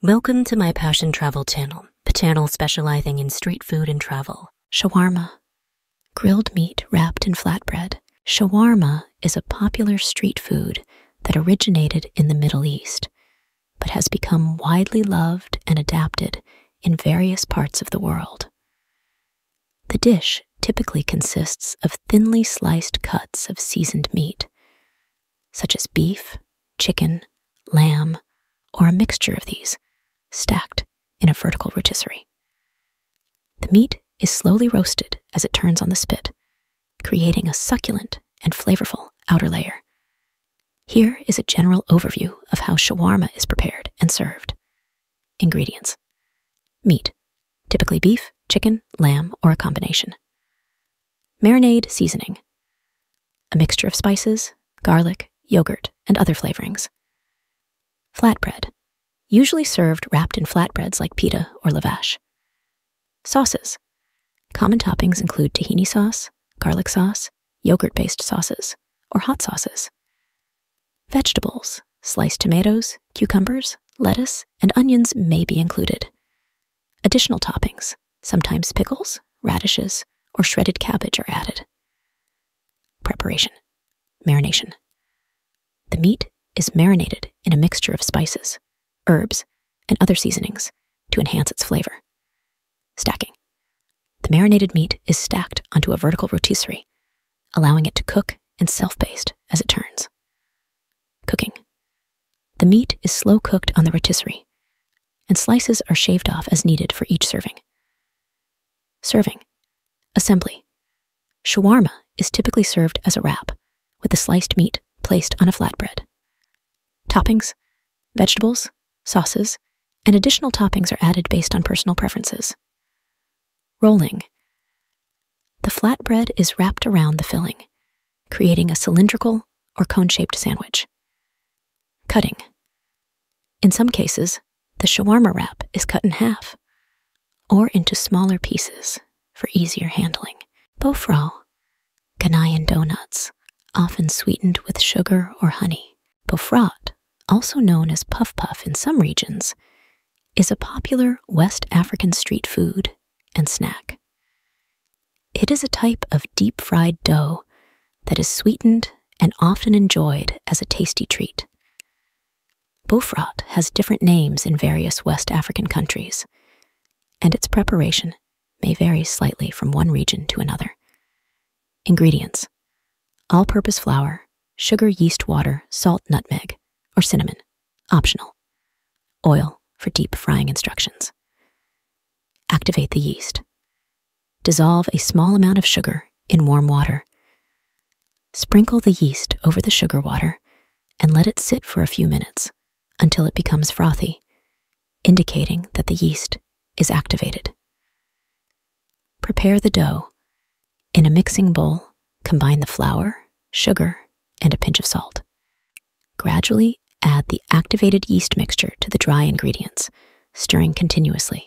Welcome to my Passion Travel Channel, the channel specializing in street food and travel. Shawarma. Grilled meat wrapped in flatbread. Shawarma is a popular street food that originated in the Middle East, but has become widely loved and adapted in various parts of the world. The dish typically consists of thinly sliced cuts of seasoned meat, such as beef, chicken, lamb, or a mixture of these, stacked in a vertical rotisserie. The meat is slowly roasted as it turns on the spit, creating a succulent and flavorful outer layer. Here is a general overview of how shawarma is prepared and served. Ingredients: meat, typically beef, chicken, lamb, or a combination. Marinade seasoning, a mixture of spices, garlic, yogurt, and other flavorings. Flatbread, usually served wrapped in flatbreads like pita or lavash. Sauces, common toppings include tahini sauce, garlic sauce, yogurt-based sauces, or hot sauces. Vegetables, sliced tomatoes, cucumbers, lettuce, and onions may be included. Additional toppings, sometimes pickles, radishes, or shredded cabbage are added. Preparation, marination. The meat is marinated in a mixture of spices, herbs, and other seasonings to enhance its flavor. Stacking. The marinated meat is stacked onto a vertical rotisserie, allowing it to cook and self-baste as it turns. Cooking. The meat is slow-cooked on the rotisserie, and slices are shaved off as needed for each serving. Serving. Assembly. Shawarma is typically served as a wrap, with the sliced meat placed on a flatbread. Toppings, vegetables, sauces, and additional toppings are added based on personal preferences. Rolling. The flatbread is wrapped around the filling, creating a cylindrical or cone-shaped sandwich. Cutting. In some cases, the shawarma wrap is cut in half, or into smaller pieces for easier handling. Bofrot, Ghanaian donuts, often sweetened with sugar or honey. Bofrot, also known as puff puff in some regions, is a popular West African street food and snack. It is a type of deep-fried dough that is sweetened and often enjoyed as a tasty treat. Bofrot has different names in various West African countries, and its preparation may vary slightly from one region to another. Ingredients: all-purpose flour, sugar, yeast, water, salt, nutmeg, or cinnamon, optional. Oil for deep frying instructions. Activate the yeast. Dissolve a small amount of sugar in warm water. Sprinkle the yeast over the sugar water and let it sit for a few minutes until it becomes frothy, indicating that the yeast is activated. Prepare the dough. In a mixing bowl, combine the flour, sugar, and a pinch of salt. Gradually add the activated yeast mixture to the dry ingredients, stirring continuously.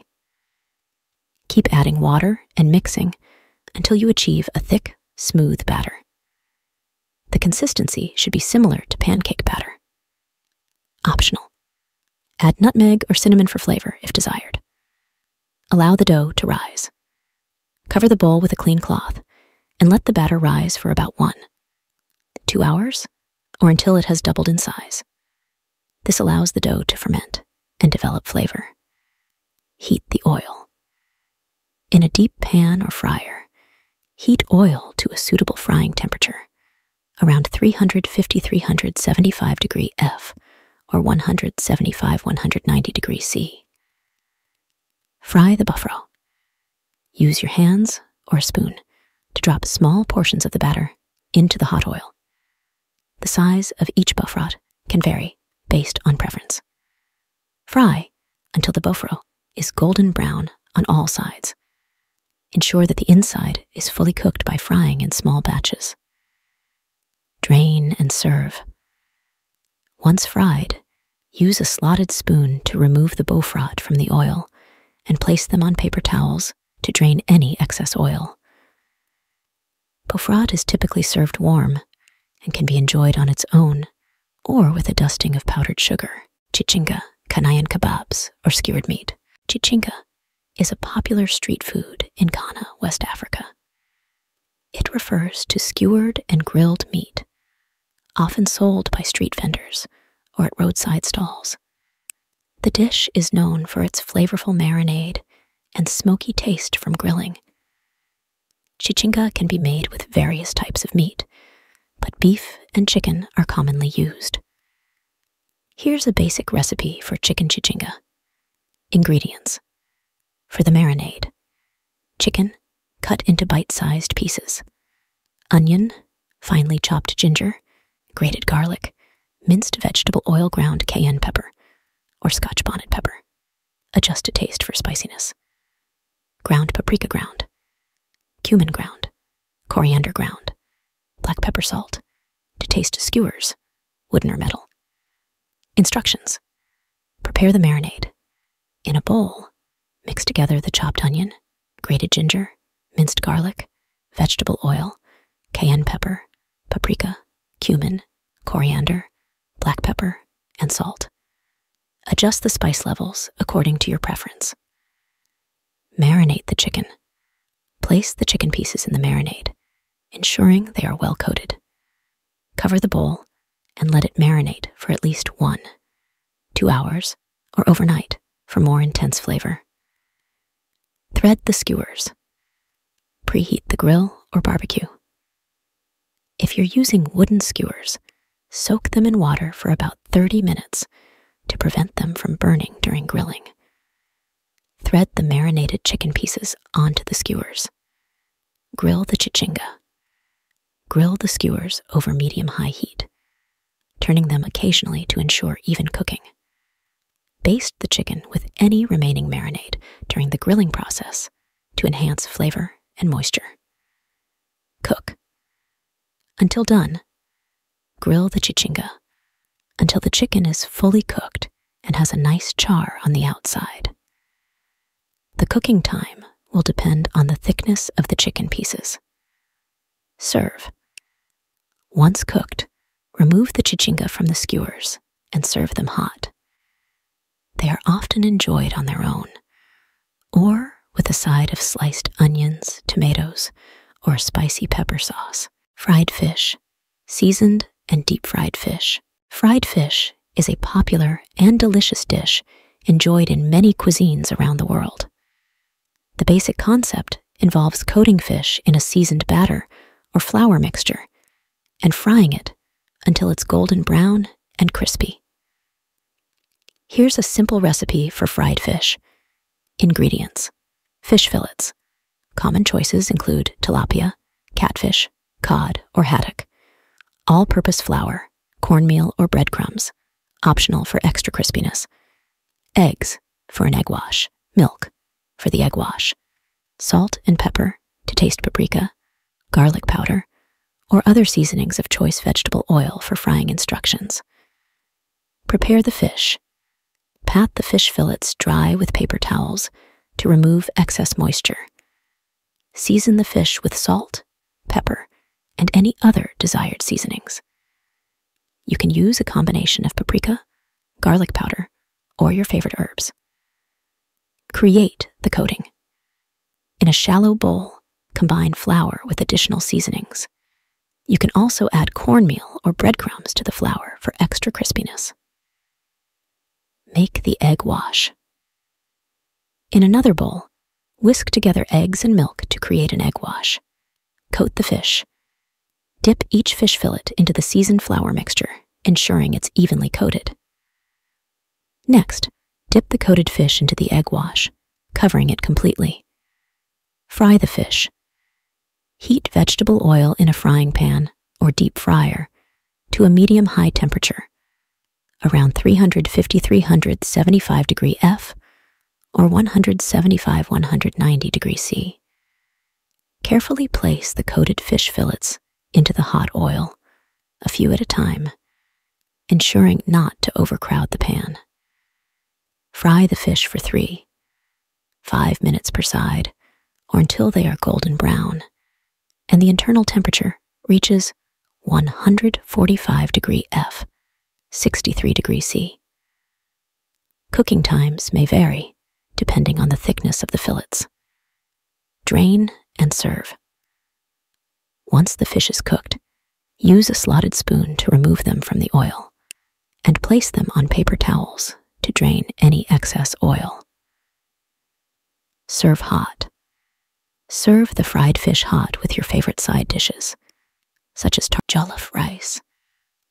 Keep adding water and mixing until you achieve a thick, smooth batter. The consistency should be similar to pancake batter. Optional. Add nutmeg or cinnamon for flavor if desired. Allow the dough to rise. Cover the bowl with a clean cloth and let the batter rise for about 1 to 2 hours, or until it has doubled in size. This allows the dough to ferment and develop flavor. Heat the oil. In a deep pan or fryer, heat oil to a suitable frying temperature, around 350-375 degree F, or 175-190 degree C. Fry the bofrot. Use your hands or a spoon to drop small portions of the batter into the hot oil. The size of each bofrot can vary based on preference. Fry until the bofrot is golden brown on all sides. Ensure that the inside is fully cooked by frying in small batches. Drain and serve. Once fried, use a slotted spoon to remove the bofrot from the oil and place them on paper towels to drain any excess oil. Bofrot is typically served warm and can be enjoyed on its own or with a dusting of powdered sugar. Chichinga, Ghanaian kebabs, or skewered meat. Chichinga is a popular street food in Ghana, West Africa. It refers to skewered and grilled meat, often sold by street vendors or at roadside stalls. The dish is known for its flavorful marinade and smoky taste from grilling. Chichinga can be made with various types of meat, but beef and chicken are commonly used. Here's a basic recipe for chicken chichinga. Ingredients. For the marinade: chicken, cut into bite-sized pieces, onion, finely chopped ginger, grated garlic, minced vegetable oil, ground cayenne pepper, or Scotch bonnet pepper. Adjust to taste for spiciness. Ground paprika ground, cumin ground, coriander ground, black pepper salt, to taste to skewers, wooden or metal. Instructions. Prepare the marinade. In a bowl, mix together the chopped onion, grated ginger, minced garlic, vegetable oil, cayenne pepper, paprika, cumin, coriander, black pepper, and salt. Adjust the spice levels according to your preference. Marinate the chicken. Place the chicken pieces in the marinade, ensuring they are well coated. Cover the bowl and let it marinate for at least 1 to 2 hours or overnight for more intense flavor. Thread the skewers. Preheat the grill or barbecue. If you're using wooden skewers, soak them in water for about 30 minutes to prevent them from burning during grilling. Thread the marinated chicken pieces onto the skewers. Grill the chichinga. Grill the skewers over medium-high heat, turning them occasionally to ensure even cooking. Baste the chicken with any remaining marinade during the grilling process to enhance flavor and moisture. Cook until done. Grill the chichinga until the chicken is fully cooked and has a nice char on the outside. The cooking time will depend on the thickness of the chicken pieces. Serve. Once cooked, remove the chichinga from the skewers and serve them hot. They are often enjoyed on their own, or with a side of sliced onions, tomatoes, or a spicy pepper sauce. Fried fish, seasoned and deep-fried fish. Fried fish is a popular and delicious dish enjoyed in many cuisines around the world. The basic concept involves coating fish in a seasoned batter or flour mixture and frying it until it's golden brown and crispy. Here's a simple recipe for fried fish. Ingredients. Fish fillets. Common choices include tilapia, catfish, cod, or haddock. All-purpose flour, cornmeal, or breadcrumbs, optional for extra crispiness. Eggs for an egg wash. Milk for the egg wash. Salt and pepper to taste paprika, garlic powder, or other seasonings of choice vegetable oil for frying instructions. Prepare the fish. Pat the fish fillets dry with paper towels to remove excess moisture. Season the fish with salt, pepper, and any other desired seasonings. You can use a combination of paprika, garlic powder, or your favorite herbs. Create the coating. In a shallow bowl, combine flour with additional seasonings. You can also add cornmeal or breadcrumbs to the flour for extra crispiness. Make the egg wash. In another bowl, whisk together eggs and milk to create an egg wash. Coat the fish. Dip each fish fillet into the seasoned flour mixture, ensuring it's evenly coated. Next, dip the coated fish into the egg wash, covering it completely. Fry the fish. Heat vegetable oil in a frying pan or deep fryer to a medium-high temperature, around 350–375 degree F or 175–190 degree C. Carefully place the coated fish fillets into the hot oil, a few at a time, ensuring not to overcrowd the pan. Fry the fish for 3–5 minutes per side, or until they are golden brown and the internal temperature reaches 145 degree F, 63 degree C. Cooking times may vary, depending on the thickness of the fillets. Drain and serve. Once the fish is cooked, use a slotted spoon to remove them from the oil, and place them on paper towels to drain any excess oil. Serve hot. Serve the fried fish hot with your favorite side dishes, such as jollof rice,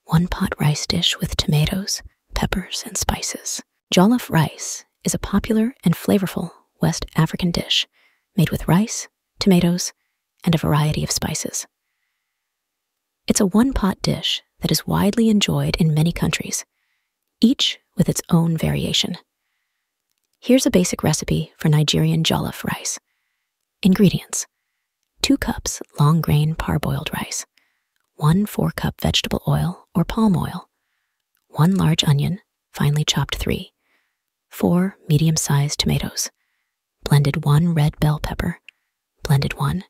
one-pot rice dish with tomatoes, peppers, and spices. Jollof rice is a popular and flavorful West African dish made with rice, tomatoes, and a variety of spices. It's a one-pot dish that is widely enjoyed in many countries, each with its own variation. Here's a basic recipe for Nigerian jollof rice. Ingredients: 2 cups long-grain parboiled rice, 1 4-cup vegetable oil or palm oil, 1 large onion, finely chopped 3, 4 medium-sized tomatoes, blended 1 red bell pepper, blended 1,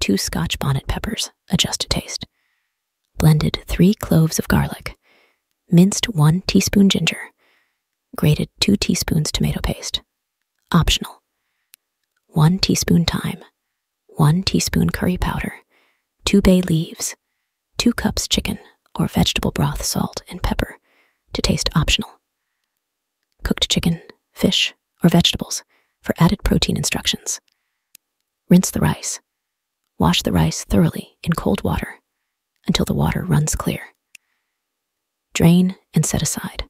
2 Scotch bonnet peppers, adjust to taste, blended 3 cloves of garlic, minced 1 teaspoon ginger, grated 2 teaspoons tomato paste, optional, 1 teaspoon thyme, 1 teaspoon curry powder, 2 bay leaves, 2 cups chicken or vegetable broth, salt and pepper, to taste, optional. Cooked chicken, fish, or vegetables for added protein instructions. Rinse the rice. Wash the rice thoroughly in cold water until the water runs clear. Drain and set aside.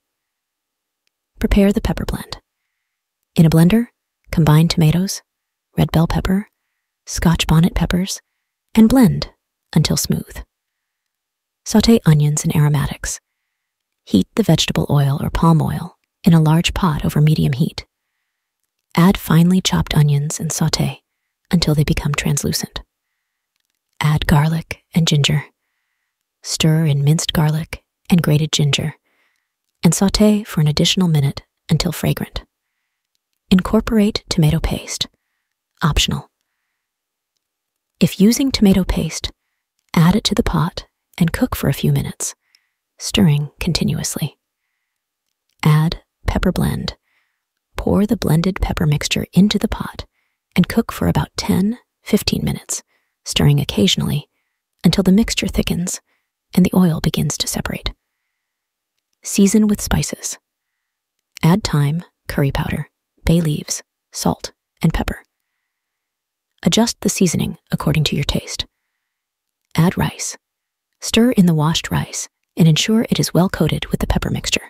Prepare the pepper blend. In a blender, combine tomatoes, red bell pepper, Scotch bonnet peppers, and blend until smooth. Sauté onions and aromatics. Heat the vegetable oil or palm oil in a large pot over medium heat. Add finely chopped onions and sauté until they become translucent. Add garlic and ginger. Stir in minced garlic and grated ginger, and sauté for an additional minute until fragrant. Incorporate tomato paste, optional. If using tomato paste, add it to the pot and cook for a few minutes, stirring continuously. Add pepper blend. Pour the blended pepper mixture into the pot and cook for about 10–15 minutes, stirring occasionally until the mixture thickens and the oil begins to separate. Season with spices. Add thyme, curry powder, bay leaves, salt, and pepper. Adjust the seasoning according to your taste. Add rice. Stir in the washed rice and ensure it is well coated with the pepper mixture.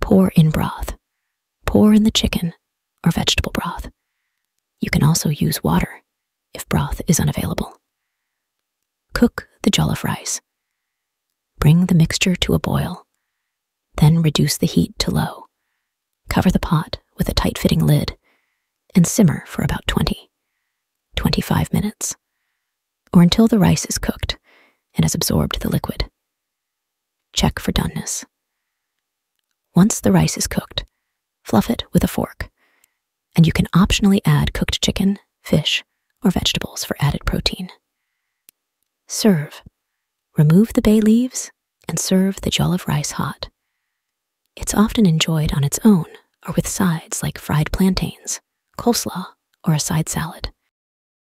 Pour in broth. Pour in the chicken or vegetable broth. You can also use water if broth is unavailable. Cook the jollof rice. Bring the mixture to a boil, then reduce the heat to low. Cover the pot with a tight-fitting lid and simmer for about 20–25 minutes, or until the rice is cooked and has absorbed the liquid. Check for doneness. Once the rice is cooked, fluff it with a fork, and you can optionally add cooked chicken, fish, or vegetables for added protein. Serve. Remove the bay leaves and serve the jollof rice hot. It's often enjoyed on its own or with sides like fried plantains, coleslaw, or a side salad.